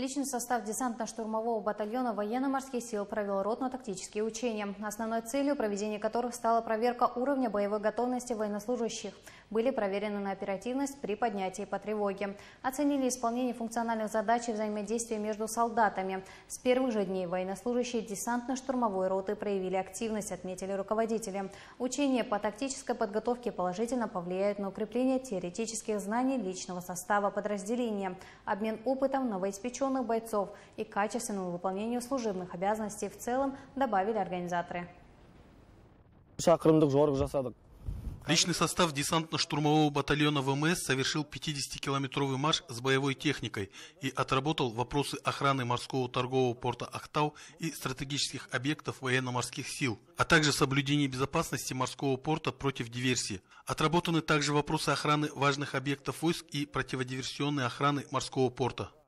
Личный состав десантно-штурмового батальона военно-морских сил провел ротно-тактические учения, основной целью проведения которых стала проверка уровня боевой готовности военнослужащих. Были проверены на оперативность при поднятии по тревоге. Оценили исполнение функциональных задач и взаимодействие между солдатами. С первых же дней военнослужащие десантно-штурмовой роты проявили активность, отметили руководители. Учения по тактической подготовке положительно повлияют на укрепление теоретических знаний личного состава подразделения, обмен опытом новоиспеченных бойцов и качественному выполнению служебных обязанностей в целом, добавили организаторы. Личный состав десантно-штурмового батальона ВМС совершил 50-километровый марш с боевой техникой и отработал вопросы охраны морского торгового порта Ақтау и стратегических объектов военно-морских сил, а также соблюдение безопасности морского порта против диверсии. Отработаны также вопросы охраны важных объектов войск и противодиверсионной охраны морского порта.